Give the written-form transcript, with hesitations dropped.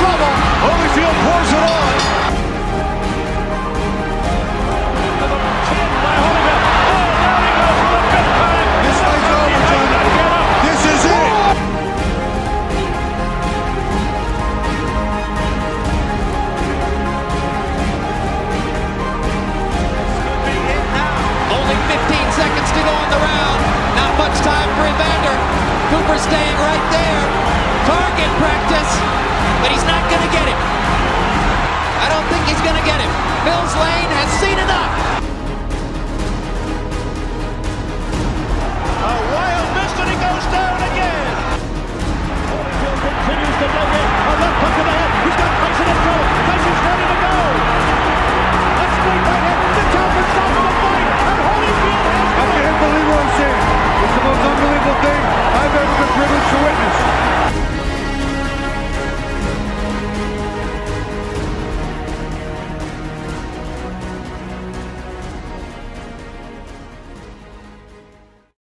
trouble. Holyfield pours it on. Staying right there. Target practice, but he's not going to get it. I don't think he's going to get it. Mills Lane has seen enough.